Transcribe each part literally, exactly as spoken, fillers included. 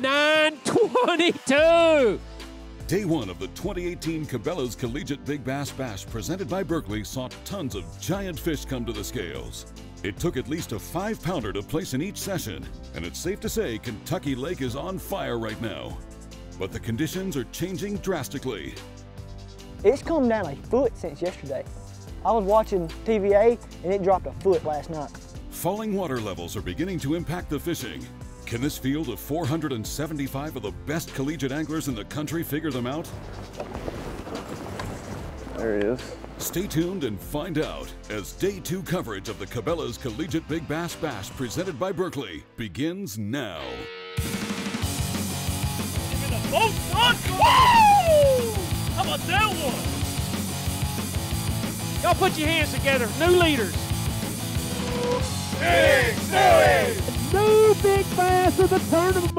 nine twenty-two. Day one of the twenty eighteen Cabela's Collegiate Big Bass Bash presented by Berkley saw tons of giant fish come to the scales. It took at least a five-pounder to place in each session, and it's safe to say Kentucky Lake is on fire right now. But the conditions are changing drastically. It's come down a foot since yesterday. I was watching T V A and it dropped a foot last night. Falling water levels are beginning to impact the fishing. Can this field of four hundred seventy-five of the best collegiate anglers in the country figure them out? There he is. Stay tuned and find out as day two coverage of the Cabela's Collegiate Big Bass Bash presented by Berkley begins now. Give me the boat, son! Woo! How about that one? Y'all put your hands together, new leaders. Big Stewie! New Big Bass of the tournament!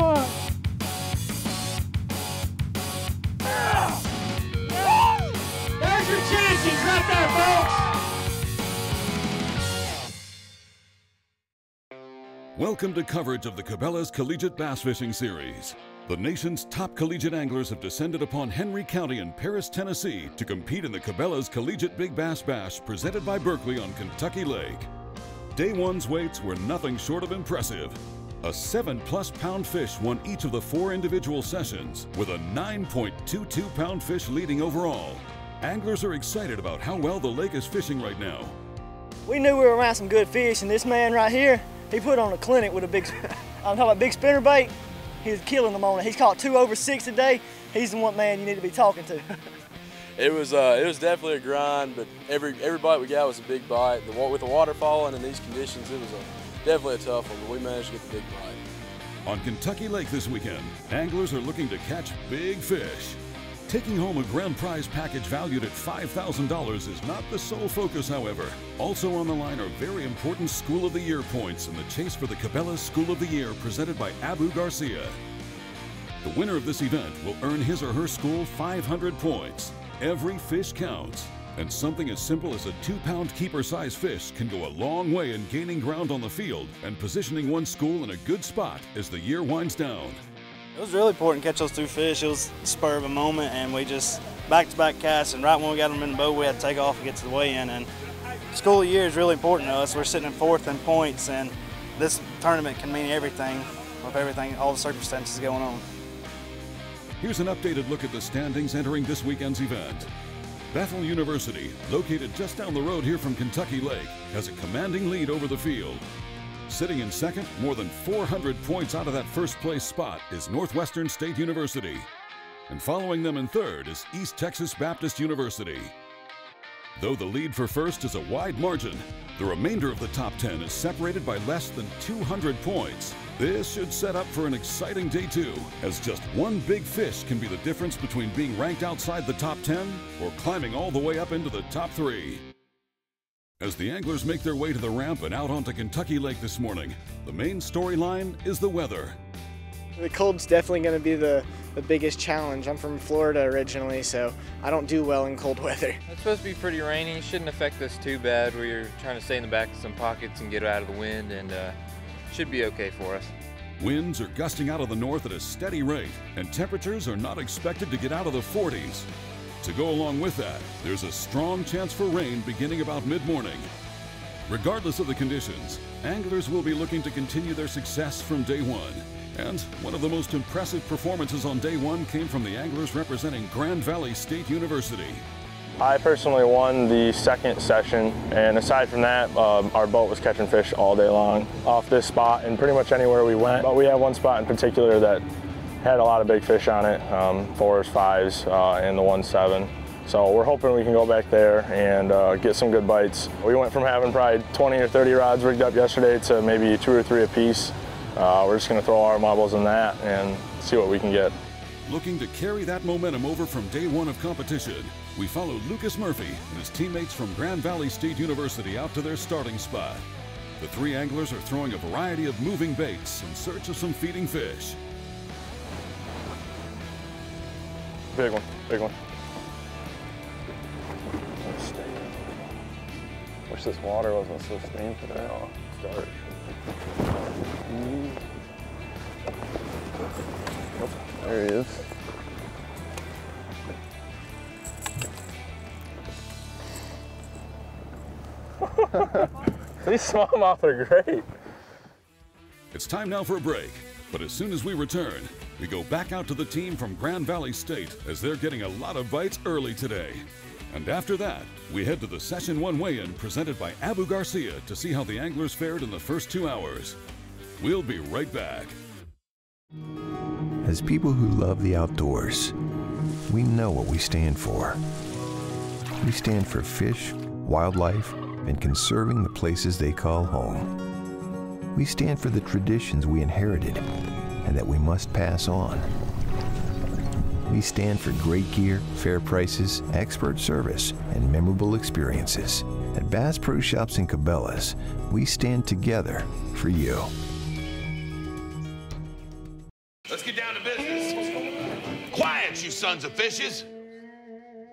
Yeah. Yeah. There's your chances right there, folks! Welcome to coverage of the Cabela's Collegiate Bass Fishing Series. The nation's top collegiate anglers have descended upon Henry County in Paris, Tennessee to compete in the Cabela's Collegiate Big Bass Bash presented by Berkley on Kentucky Lake. Day one's weights were nothing short of impressive. A seven plus pound fish won each of the four individual sessions with a nine point two two pound fish leading overall. Anglers are excited about how well the lake is fishing right now. We knew we were around some good fish, and this man right here, he put on a clinic with a big, I'm talking about big spinnerbait. He was killing them on it. He's caught two over six today. He's the one man you need to be talking to. It was uh, it was definitely a grind, but every every bite we got was a big bite. The, with the water falling in these conditions, it was a, definitely a tough one, but we managed to get the big bite. On Kentucky Lake this weekend, anglers are looking to catch big fish. Taking home a grand prize package valued at five thousand dollars is not the sole focus, however. Also on the line are very important School of the Year points in the chase for the Cabela's School of the Year presented by Abu Garcia. The winner of this event will earn his or her school five hundred points. Every fish counts, and something as simple as a two-pound keeper-sized fish can go a long way in gaining ground on the field and positioning one school in a good spot as the year winds down. It was really important to catch those two fish. It was the spur of a moment, and we just back-to-back cast, and right when we got them in the boat, we had to take off and get to the weigh-in. And school year is really important to us. We're sitting in fourth in points, and this tournament can mean everything with everything, all the circumstances going on. Here's an updated look at the standings entering this weekend's event. Bethel University, located just down the road here from Kentucky Lake, has a commanding lead over the field. Sitting in second, more than four hundred points out of that first place spot, is Northwestern State University. And following them in third is East Texas Baptist University. Though the lead for first is a wide margin, the remainder of the top ten is separated by less than two hundred points. This should set up for an exciting day two, as just one big fish can be the difference between being ranked outside the top ten or climbing all the way up into the top three. As the anglers make their way to the ramp and out onto Kentucky Lake this morning, the main storyline is the weather. The cold's definitely going to be the, the biggest challenge. I'm from Florida originally, so I don't do well in cold weather. It's supposed to be pretty rainy. It shouldn't affect us too bad. We're trying to stay in the back of some pockets and get out of the wind, and uh, should be okay for us. Winds are gusting out of the north at a steady rate, and temperatures are not expected to get out of the forties. To go along with that, there's a strong chance for rain beginning about mid-morning. Regardless of the conditions, anglers will be looking to continue their success from day one. And one of the most impressive performances on day one came from the anglers representing Grand Valley State University. I personally won the second session, and aside from that, um, our boat was catching fish all day long off this spot and pretty much anywhere we went. But we had one spot in particular that had a lot of big fish on it, um, fours, fives, uh, and the one seven. So we're hoping we can go back there and uh, get some good bites. We went from having probably twenty or thirty rods rigged up yesterday to maybe two or three apiece. Uh, we're just going to throw our marbles in that and see what we can get. Looking to carry that momentum over from day one of competition, we follow Lucas Murphy and his teammates from Grand Valley State University out to their starting spot. The three anglers are throwing a variety of moving baits in search of some feeding fish. Big one, big one. Wish this water wasn't so steamy for that. It's dark. Mm-hmm. Nope. There it is. These smallmouth are great. It's time now for a break, but as soon as we return, we go back out to the team from Grand Valley State as they're getting a lot of bites early today. And after that, we head to the Session one weigh-in presented by Abu Garcia to see how the anglers fared in the first two hours. We'll be right back. As people who love the outdoors, we know what we stand for. We stand for fish, wildlife, and conserving the places they call home. We stand for the traditions we inherited and that we must pass on. We stand for great gear, fair prices, expert service, and memorable experiences. At Bass Pro Shops and Cabela's, we stand together for you. Let's get down to business. Quiet, you sons of fishes.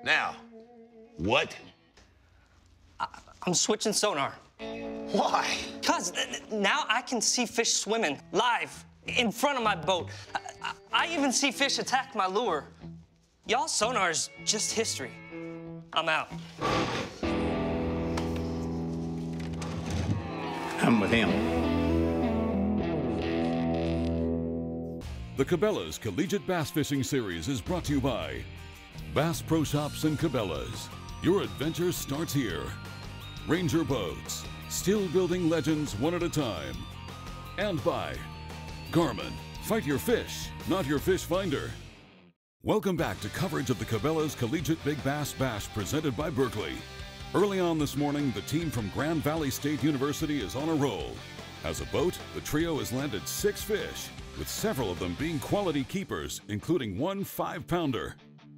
Now, what? I, I'm switching sonar. Why? Because now I can see fish swimming live in front of my boat. I, I, I even see fish attack my lure. Y'all sonar's just history. I'm out. I'm with him. The Cabela's Collegiate Bass Fishing Series is brought to you by Bass Pro Shops and Cabela's. Your adventure starts here. Ranger Boats, still building legends one at a time. And by Garmin, fight your fish, not your fish finder. Welcome back to coverage of the Cabela's Collegiate Big Bass Bash presented by Berkley. Early on this morning, the team from Grand Valley State University is on a roll. As a boat, the trio has landed six fish, with several of them being quality keepers, including one five-pounder.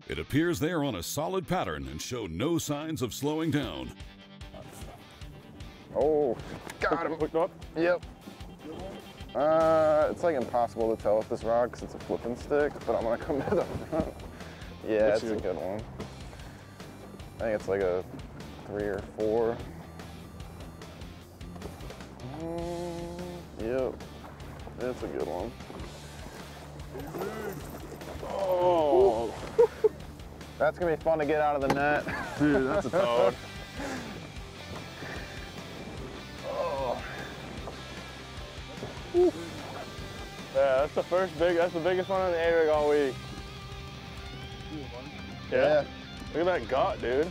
It appears they are on a solid pattern and show no signs of slowing down. Oh, got him. Hooked up? Yep. Uh, it's like impossible to tell with this rod because it's a flipping stick, but I'm gonna come to the front. Yeah, that's a good one. I think it's like a three or four. Um, yep. That's a good one. Oh, that's gonna be fun to get out of the net. Dude, that's a dog. Oh. Yeah, that's the first big, that's the biggest one on the A-rig all week. Yeah. yeah. Look at that gut, dude.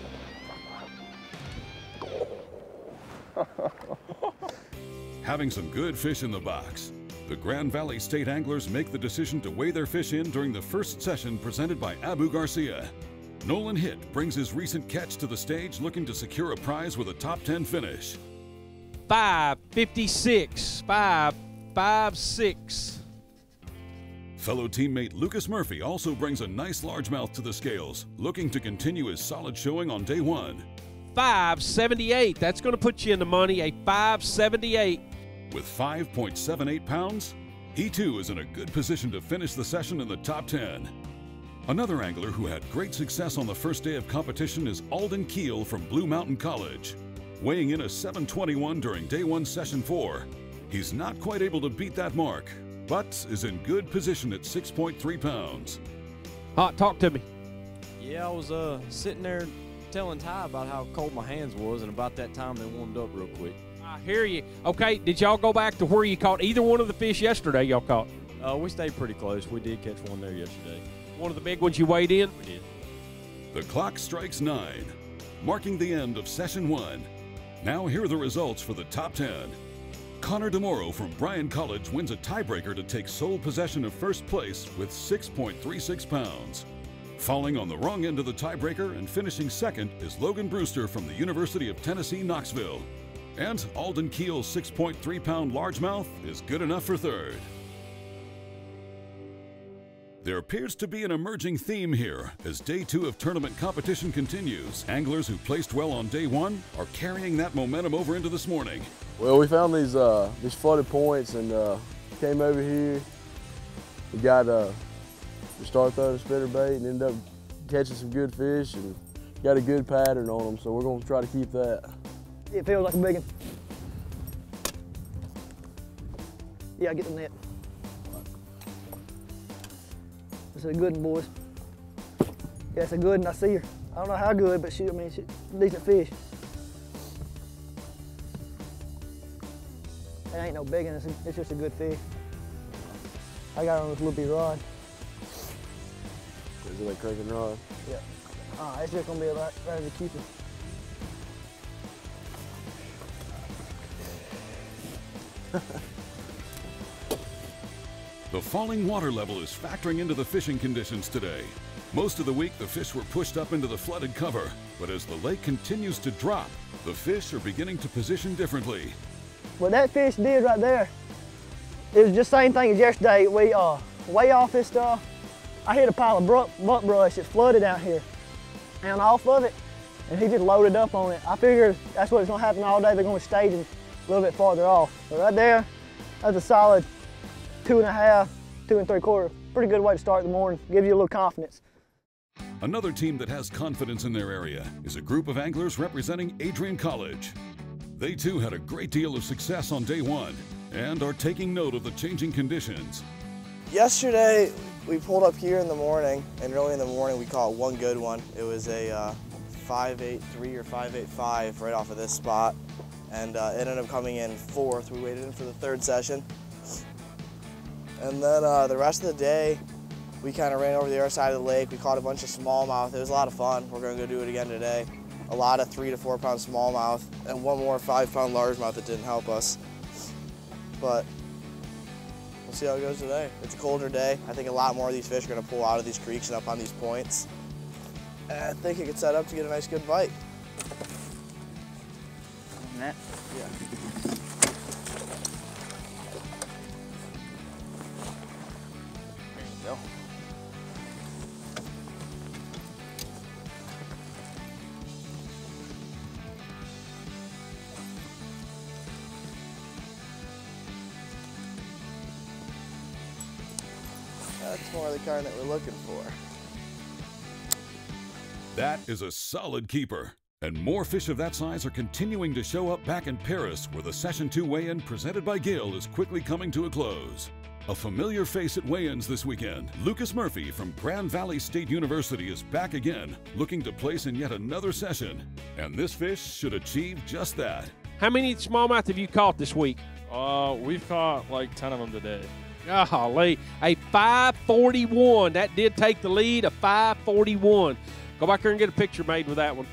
Having some good fish in the box, the Grand Valley State anglers make the decision to weigh their fish in during the first session presented by Abu Garcia. Nolan Hitt brings his recent catch to the stage looking to secure a prize with a top ten finish. five fifty-six, five fifty-six. Fellow teammate Lucas Murphy also brings a nice largemouth to the scales, looking to continue his solid showing on day one. five seventy-eight, that's gonna put you in the money, a five seventy-eight. With five point seven eight pounds, he too is in a good position to finish the session in the top ten. Another angler who had great success on the first day of competition is Alden Keel from Blue Mountain College. Weighing in a seven twenty-one during day one session four, he's not quite able to beat that mark, but is in good position at six point three pounds. Hot, talk to me. Yeah, I was uh, sitting there telling Ty about how cold my hands was, and about that time they warmed up real quick. I hear you. Okay, did y'all go back to where you caught either one of the fish yesterday y'all caught? Uh, we stayed pretty close. We did catch one there yesterday. One of the big ones you weighed in? We did. The clock strikes nine, marking the end of session one. Now here are the results for the top ten. Connor DeMauro from Bryan College wins a tiebreaker to take sole possession of first place with six point three six pounds. Falling on the wrong end of the tiebreaker and finishing second is Logan Brewster from the University of Tennessee, Knoxville. And Alden Keel's six point three pound largemouth is good enough for third. There appears to be an emerging theme here as day two of tournament competition continues. Anglers who placed well on day one are carrying that momentum over into this morning. Well, we found these uh, these flooded points and uh, came over here. We got uh, we started throwing spinner bait and ended up catching some good fish and got a good pattern on them. So we're going to try to keep that. It feels like a big one. Yeah, I get the net. It's a good one, boys. Yeah, it's a good one. I see her. I don't know how good, but she, I mean, she's a decent fish. It ain't no big one. It's, it's just a good fish. I got her on this loopy rod. Is it a cranking rod? Yeah. Uh, it's just gonna be about right as a keeper. The falling water level is factoring into the fishing conditions today. Most of the week, the fish were pushed up into the flooded cover, but as the lake continues to drop, the fish are beginning to position differently. What that fish did right there, it was just the same thing as yesterday. We uh, way off this stuff. I hit a pile of br buck brush. It's flooded out here, and off of it, and he just loaded up on it. I figured that's what's gonna happen all day. They're gonna stage him a little bit farther off. But right there, that's a solid two and a half, two and three quarter. Pretty good way to start the morning. Give you a little confidence. Another team that has confidence in their area is a group of anglers representing Adrian College. They too had a great deal of success on day one and are taking note of the changing conditions. Yesterday, we pulled up here in the morning, and early in the morning we caught one good one. It was a uh, five eight three or five eight five right off of this spot, and uh, it ended up coming in fourth. We waited in for the third session. And then uh, the rest of the day, we kind of ran over the other side of the lake. We caught a bunch of smallmouth. It was a lot of fun. We're going to go do it again today. A lot of three to four pound smallmouth and one more five pound largemouth that didn't help us. But we'll see how it goes today. It's a colder day. I think a lot more of these fish are going to pull out of these creeks and up on these points. And I think it could set up to get a nice good bite. And that? Yeah. Go. That's more the kind that we're looking for. That is a solid keeper. And more fish of that size are continuing to show up back in Paris, where the session two weigh-in presented by Gill is quickly coming to a close. A familiar face at weigh-ins this weekend, Lucas Murphy from Grand Valley State University is back again, looking to place in yet another session. And this fish should achieve just that. How many smallmouth have you caught this week? Uh, we've caught like ten of them today. Golly, a five forty-one. That did take the lead, a five forty-one. Go back here and get a picture made with that one.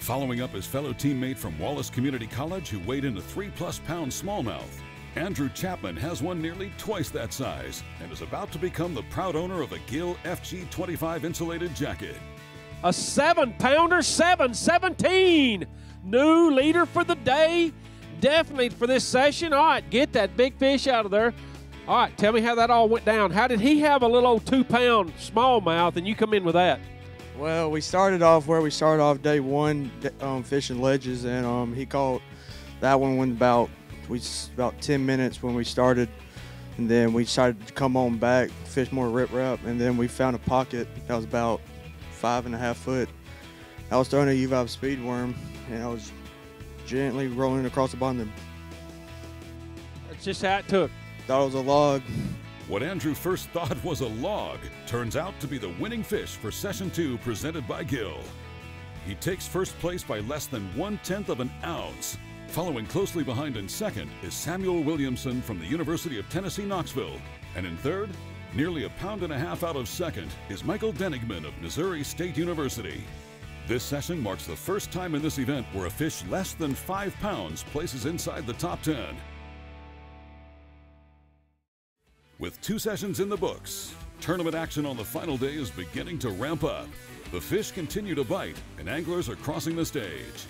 Following up his fellow teammate from Wallace Community College, who weighed in a three-plus pound smallmouth, Andrew Chapman has one nearly twice that size and is about to become the proud owner of a Gill F G twenty-five insulated jacket. A seven-pounder, seven seventeen. New leader for the day, definitely for this session. All right, get that big fish out of there. All right, tell me how that all went down. How did he have a little old two-pound smallmouth and you come in with that? Well, we started off where we started off day one, um, fishing ledges, and um, he caught that one when about We about ten minutes when we started, and then we decided to come on back, fish more riprap, and then we found a pocket that was about five and a half foot. I was throwing a U-Vibe speed worm, and I was gently rolling across the bottom. That's just how it took. Thought it was a log. What Andrew first thought was a log turns out to be the winning fish for session two presented by Gill. He takes first place by less than one-tenth of an ounce. Following closely behind in second is Samuel Williamson from the University of Tennessee, Knoxville. And in third, nearly a pound and a half out of second, is Michael Denigman of Missouri State University. This session marks the first time in this event where a fish less than five pounds places inside the top ten. With two sessions in the books, tournament action on the final day is beginning to ramp up. The fish continue to bite, and anglers are crossing the stage.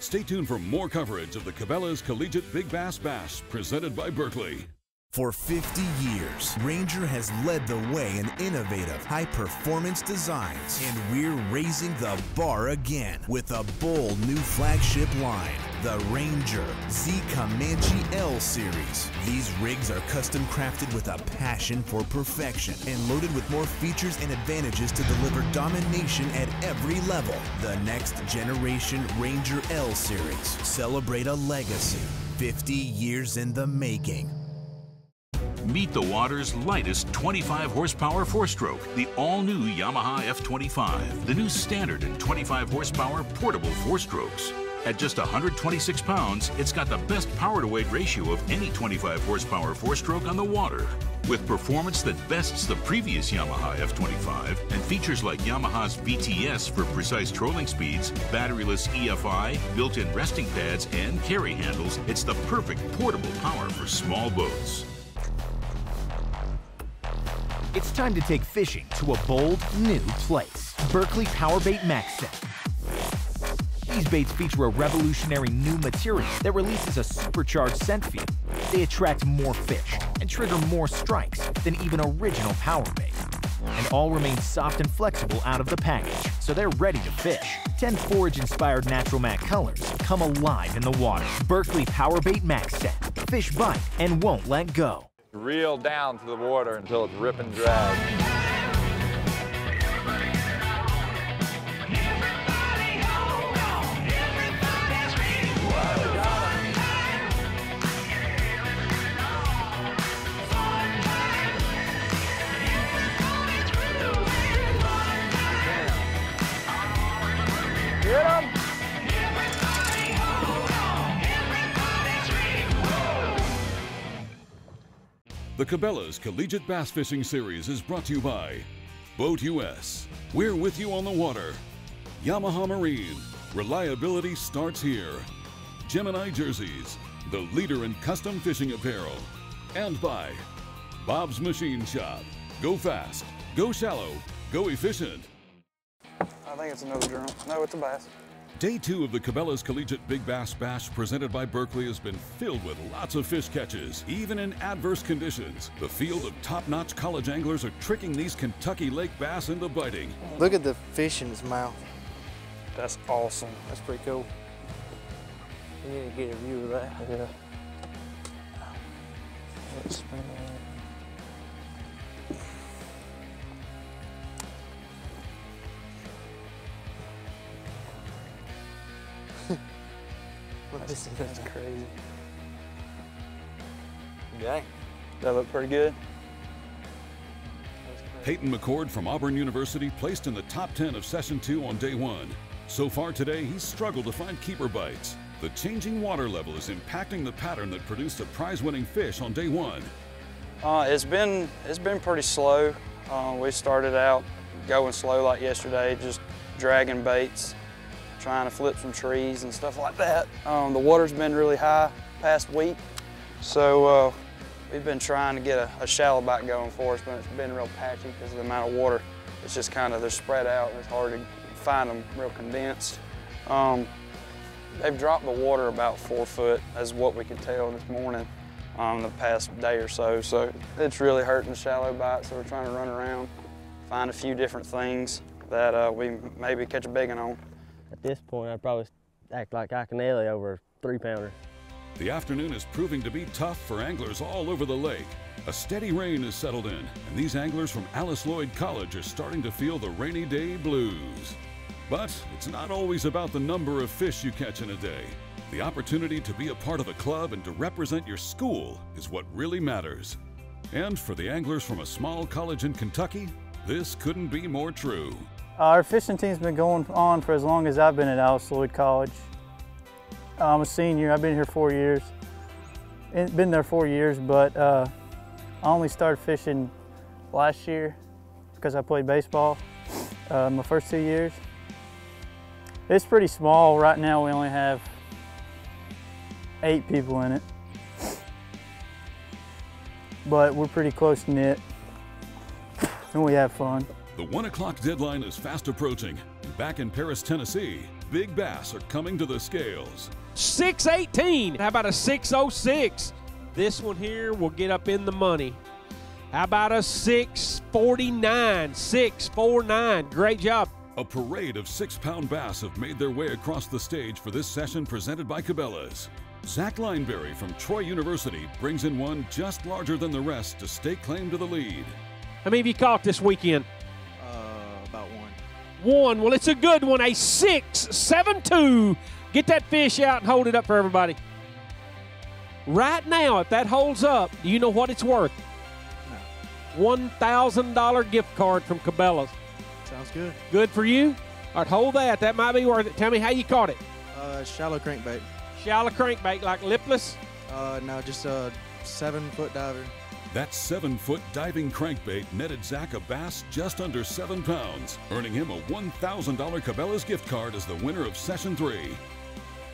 Stay tuned for more coverage of the Cabela's Collegiate Big Bass Bash presented by Berkley. For fifty years, Ranger has led the way in innovative, high-performance designs, and we're raising the bar again with a bold new flagship line, the Ranger Z Comanche L Series. These rigs are custom-crafted with a passion for perfection and loaded with more features and advantages to deliver domination at every level. The next generation Ranger L Series. Celebrate a legacy fifty years in the making. Meet the water's lightest twenty-five horsepower four-stroke, the all-new Yamaha F twenty-five, the new standard and twenty-five horsepower portable four-strokes. At just one hundred twenty-six pounds, it's got the best power-to-weight ratio of any twenty-five horsepower four-stroke on the water. With performance that bests the previous Yamaha F twenty-five and features like Yamaha's V T S for precise trolling speeds, batteryless E F I, built-in resting pads, and carry handles, it's the perfect portable power for small boats. It's time to take fishing to a bold, new place. Berkley Powerbait Max Set. These baits feature a revolutionary new material that releases a supercharged scent field. They attract more fish and trigger more strikes than even original power bait. And all remain soft and flexible out of the package, so they're ready to fish. ten forage-inspired natural matte colors come alive in the water. Berkley Powerbait Max Set. Fish bite and won't let go. Reel down to the water until it's rip and drag. The Cabela's Collegiate Bass Fishing Series is brought to you by Boat U S. We're with you on the water. Yamaha Marine. Reliability starts here. Gemini Jerseys. The leader in custom fishing apparel. And by Bob's Machine Shop. Go fast. Go shallow. Go efficient. I think it's another drum. No, it's a bass. Day two of the Cabela's Collegiate Big Bass Bash presented by Berkley has been filled with lots of fish catches, even in adverse conditions. The field of top-notch college anglers are tricking these Kentucky Lake bass into biting. Look at the fish in his mouth. That's awesome. That's pretty cool. We need to get a view of that. Yeah. Let's spin it. That's, that's crazy. Dang, that looked pretty good. Peyton McCord from Auburn University placed in the top ten of session two on day one. So far today, he's struggled to find keeper bites. The changing water level is impacting the pattern that produced a prize-winning fish on day one. Uh, it's been it's been pretty slow. Uh, we started out going slow like yesterday, just dragging baits, trying to flip some trees and stuff like that. Um, the water's been really high past week, so uh, we've been trying to get a, a shallow bite going for us, but it's been real patchy because of the amount of water. It's just kind of, they're spread out and it's hard to find them real condensed. Um, they've dropped the water about four foot, as what we could tell this morning, um, the past day or so. So it's really hurting the shallow bite, so we're trying to run around, find a few different things that uh, we maybe catch a big one on. At this point, I'd probably act like Iconelli over a three-pounder. The afternoon is proving to be tough for anglers all over the lake. A steady rain has settled in, and these anglers from Alice Lloyd College are starting to feel the rainy day blues. But it's not always about the number of fish you catch in a day. The opportunity to be a part of a club and to represent your school is what really matters. And for the anglers from a small college in Kentucky, this couldn't be more true. Our fishing team's been going on for as long as I've been at Alice Lloyd College. I'm a senior, I've been here four years. Been there four years, but uh, I only started fishing last year because I played baseball uh, my first two years. It's pretty small. Right now we only have eight people in it. But we're pretty close-knit and we have fun. The one o'clock deadline is fast approaching. Back in Paris, Tennessee, big bass are coming to the scales. six eighteen, how about a six oh six? This one here will get up in the money. How about a six forty-nine, six forty-nine, great job. A parade of six-pound bass have made their way across the stage for this session presented by Cabela's. Zach Lineberry from Troy University brings in one just larger than the rest to stake claim to the lead. How many of you caught this weekend? One. Well, it's a good one, a six seven two. Get that fish out and hold it up for everybody. Right now, if that holds up, do you know what it's worth? one thousand dollar gift card from Cabela's. Sounds good. Good for you. All right, hold that. That might be worth it. Tell me how you caught it. Uh, shallow crankbait. Shallow crankbait, like lipless? Uh, no, just a seven-foot diver. That seven-foot diving crankbait netted Zach a bass just under seven pounds, earning him a one thousand dollar Cabela's gift card as the winner of Session three.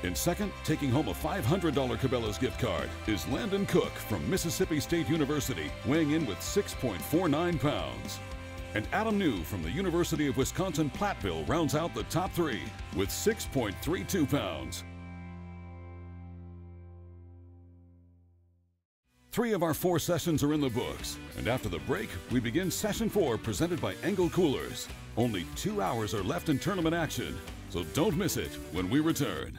In second, taking home a five hundred dollar Cabela's gift card, is Landon Cook from Mississippi State University, weighing in with six point four nine pounds. And Adam New from the University of Wisconsin-Platteville rounds out the top three with six point three two pounds. Three of our four sessions are in the books, and after the break, we begin Session four presented by Engel Coolers. Only two hours are left in tournament action, so don't miss it when we return.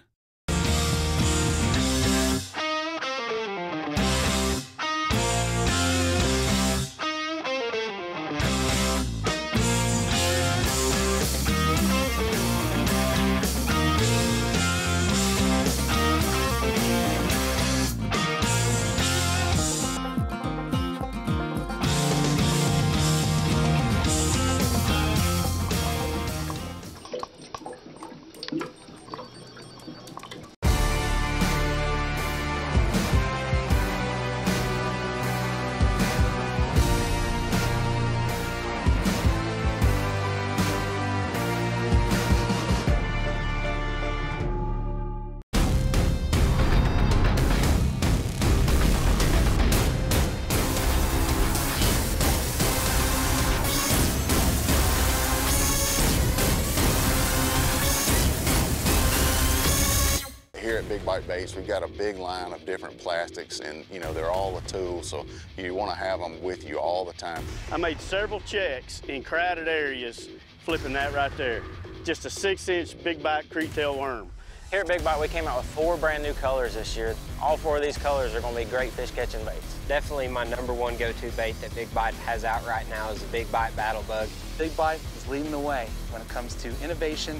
Baits. We've got a big line of different plastics, and you know they're all the tools, so you want to have them with you all the time. I made several checks in crowded areas, flipping that right there. Just a six-inch big bite creektail worm. Here at Big Bite, we came out with four brand new colors this year. All four of these colors are going to be great fish catching baits. Definitely my number one go-to bait that Big Bite has out right now is the Big Bite Battle Bug. Big Bite is leading the way when it comes to innovation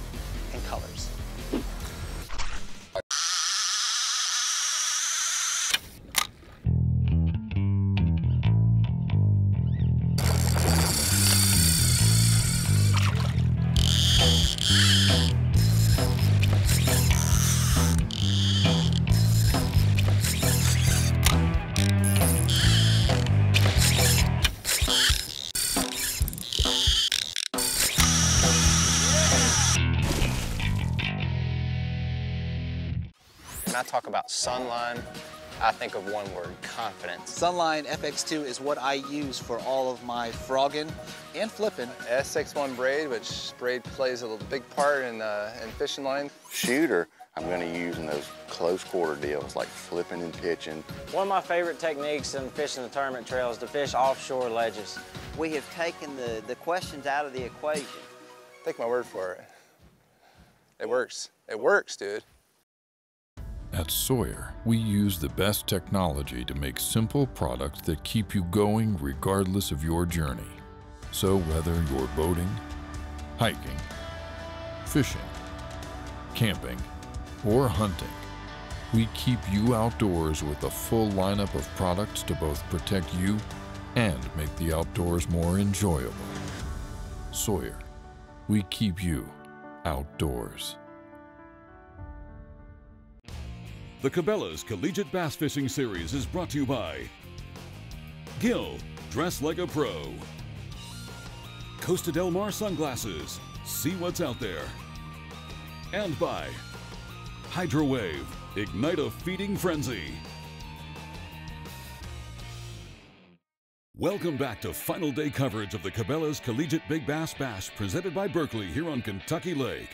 and colors. Talk about Sunline, I think of one word, confidence. Sunline F X two is what I use for all of my frogging and flipping. S sixty-one braid, which braid plays a big part in, uh, in fishing line. Shooter, I'm gonna use in those close quarter deals, like flipping and pitching. One of my favorite techniques in fishing the tournament trail is to fish offshore ledges. We have taken the, the questions out of the equation. Take my word for it. It works. It works, dude. At Sawyer, we use the best technology to make simple products that keep you going regardless of your journey. So whether you're boating, hiking, fishing, camping, or hunting, we keep you outdoors with a full lineup of products to both protect you and make the outdoors more enjoyable. Sawyer, we keep you outdoors. The Cabela's Collegiate Bass Fishing Series is brought to you by Gill, dress like a pro. Costa Del Mar sunglasses, see what's out there. And by Hydrowave, ignite a feeding frenzy. Welcome back to final day coverage of the Cabela's Collegiate Big Bass Bash presented by Berkley here on Kentucky Lake.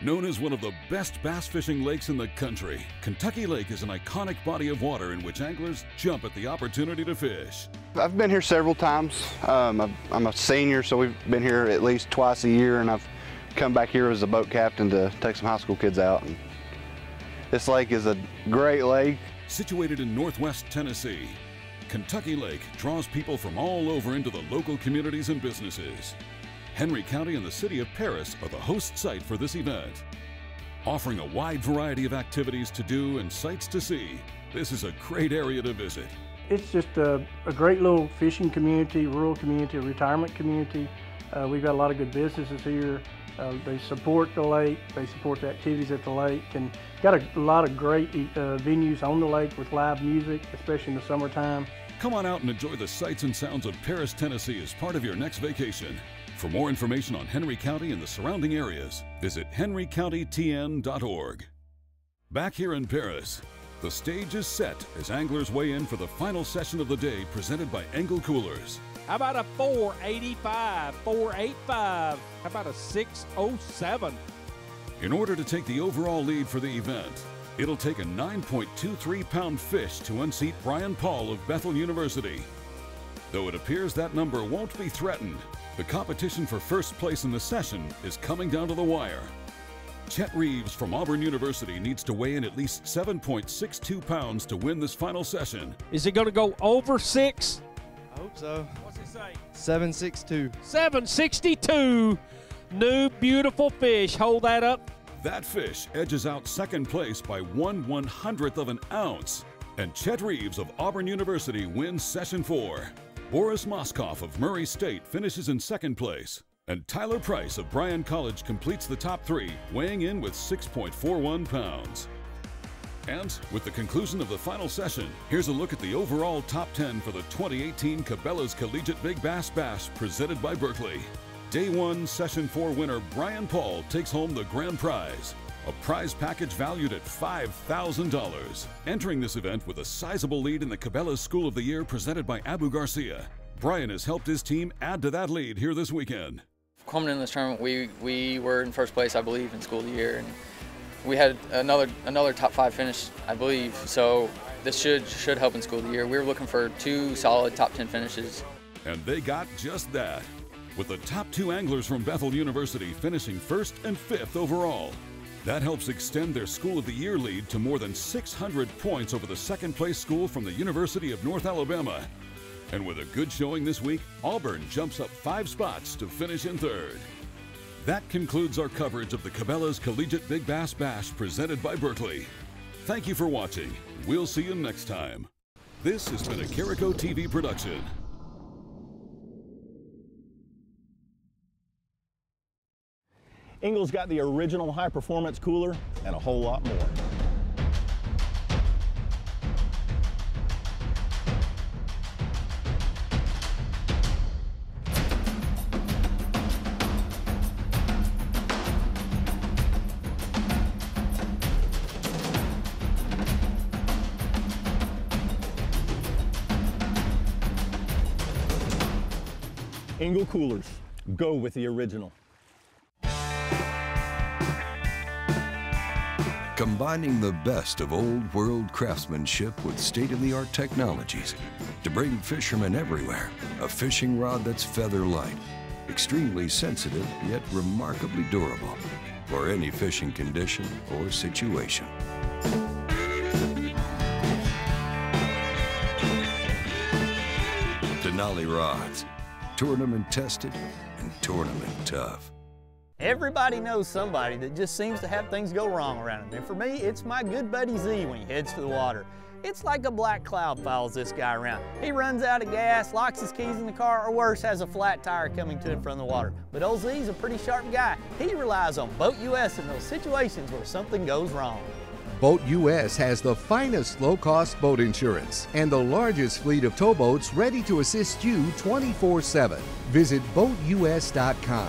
Known as one of the best bass fishing lakes in the country, Kentucky Lake is an iconic body of water in which anglers jump at the opportunity to fish. I've been here several times. Um, I've, I'm a senior, so we've been here at least twice a year, and I've come back here as a boat captain to take some high school kids out. And this lake is a great lake. Situated in Northwest Tennessee, Kentucky Lake draws people from all over into the local communities and businesses. Henry County and the city of Paris are the host site for this event. Offering a wide variety of activities to do and sights to see, this is a great area to visit. it's just a, a great little fishing community, rural community, retirement community. Uh, we've got a lot of good businesses here. Uh, they support the lake, they support the activities at the lake, and got a, a lot of great uh, venues on the lake with live music, especially in the summertime. Come on out and enjoy the sights and sounds of Paris, Tennessee as part of your next vacation. For more information on Henry County and the surrounding areas, visit henry county t n dot org. Back here in Paris, the stage is set as anglers weigh in for the final session of the day presented by Engel Coolers. How about a four eighty-five, four eighty-five? How about a six oh seven? In order to take the overall lead for the event, it'll take a nine point two three pound fish to unseat Brian Paul of Bethel University. Though it appears that number won't be threatened, the competition for first place in the session is coming down to the wire. Chet Reeves from Auburn University needs to weigh in at least seven point six two pounds to win this final session. Is it going to go over six? I hope so. What's it say? seven sixty-two. seven sixty-two. New beautiful fish. Hold that up. That fish edges out second place by one one hundredth of an ounce. And Chet Reeves of Auburn University wins session four. Boris Moskoff of Murray State finishes in second place. And Tyler Price of Bryan College completes the top three, weighing in with six point four one pounds. And with the conclusion of the final session, here's a look at the overall top ten for the twenty eighteen Cabela's Collegiate Big Bass Bash presented by Berkley. Day one, session four winner Brian Paul takes home the grand prize, a prize package valued at five thousand dollars. Entering this event with a sizable lead in the Cabela's School of the Year presented by Abu Garcia, Brian has helped his team add to that lead here this weekend. Coming in this tournament, we, we were in first place, I believe, in School of the Year. And we had another another top five finish, I believe, so this should should help in School of the Year. We were looking for two solid top ten finishes. And they got just that, with the top two anglers from Bethel University finishing first and fifth overall. That helps extend their School of the Year lead to more than six hundred points over the second place school from the University of North Alabama. And with a good showing this week, Auburn jumps up five spots to finish in third. That concludes our coverage of the Cabela's Collegiate Big Bass Bash presented by Berkley. Thank you for watching. We'll see you next time. This has been a Carico T V production. Engel's got the original high-performance cooler and a whole lot more. Engel Coolers, go with the original. Combining the best of old world craftsmanship with state-of-the-art technologies to bring fishermen everywhere a fishing rod that's feather light, extremely sensitive yet remarkably durable for any fishing condition or situation. Denali Rods. Tournament tested and tournament tough. Everybody knows somebody that just seems to have things go wrong around them. And for me, it's my good buddy Z when he heads for the water. It's like a black cloud follows this guy around. He runs out of gas, locks his keys in the car, or worse, has a flat tire coming to him from the water. But old Z's a pretty sharp guy. He relies on Boat U S in those situations where something goes wrong. Boat U S has the finest low-cost boat insurance and the largest fleet of towboats ready to assist you twenty-four seven. Visit boat U S dot com.